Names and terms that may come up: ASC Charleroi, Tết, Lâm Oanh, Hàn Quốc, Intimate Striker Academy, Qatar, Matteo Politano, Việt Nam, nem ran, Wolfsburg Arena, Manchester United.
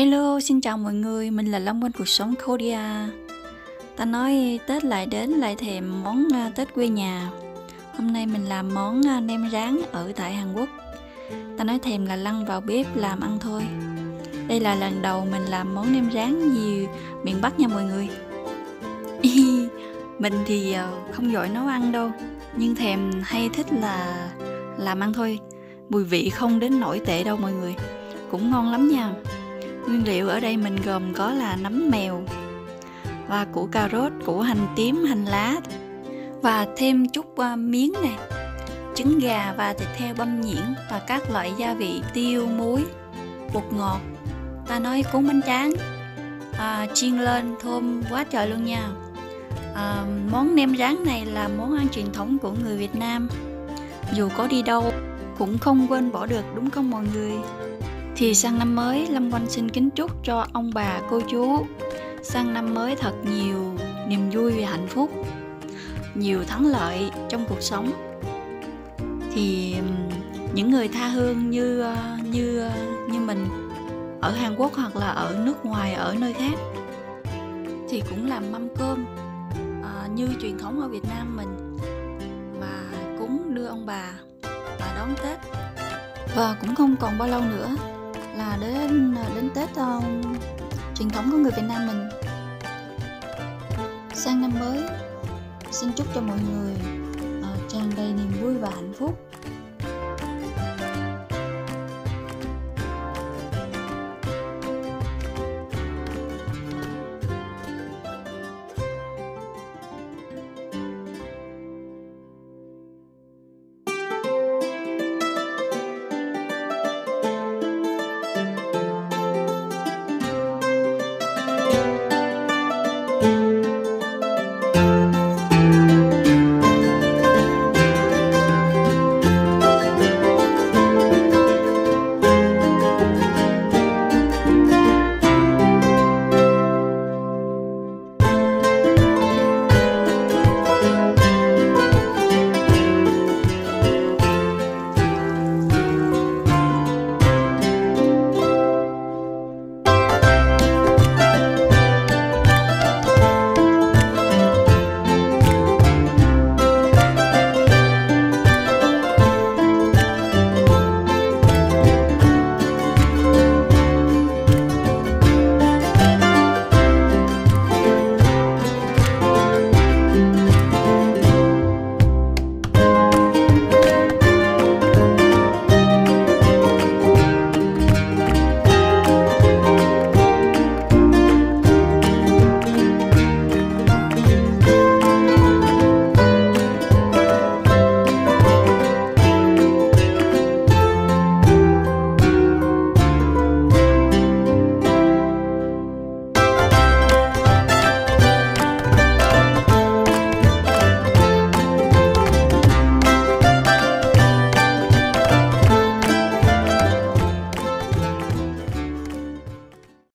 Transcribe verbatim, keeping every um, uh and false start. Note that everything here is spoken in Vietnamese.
Hello, xin chào mọi người, mình là Lâm Oanh cuộc sống Korea. Ta nói Tết lại đến lại thèm món Tết quê nhà. Hôm nay mình làm món nem rán ở tại Hàn Quốc. Ta nói thèm là lăn vào bếp làm ăn thôi. Đây là lần đầu mình làm món nem rán gì miền Bắc nha mọi người. Mình thì không giỏi nấu ăn đâu, nhưng thèm hay thích là làm ăn thôi. Mùi vị không đến nổi tệ đâu mọi người, cũng ngon lắm nha. Nguyên liệu ở đây mình gồm có là nấm mèo và củ cà rốt, củ hành tím, hành lá, và thêm chút uh, miến này, trứng gà và thịt heo băm nhuyễn, và các loại gia vị tiêu, muối, bột ngọt. Ta nói cuốn bánh tráng à, chiên lên thơm quá trời luôn nha. à, Món nem rán này là món ăn truyền thống của người Việt Nam, dù có đi đâu cũng không quên bỏ được, đúng không mọi người? Thì sang năm mới, Lâm Oanh xin kính chúc cho ông bà, cô chú sang năm mới thật nhiều niềm vui và hạnh phúc, nhiều thắng lợi trong cuộc sống. Thì những người tha hương như như như mình ở Hàn Quốc hoặc là ở nước ngoài, ở nơi khác, thì cũng làm mâm cơm à, như truyền thống ở Việt Nam mình, và cũng đưa ông bà và đón Tết. Và cũng không còn bao lâu nữa là đến đến Tết uh, truyền thống của người Việt Nam mình. Sang năm mới, xin chúc cho mọi người uh, tràn đầy niềm vui và hạnh phúc.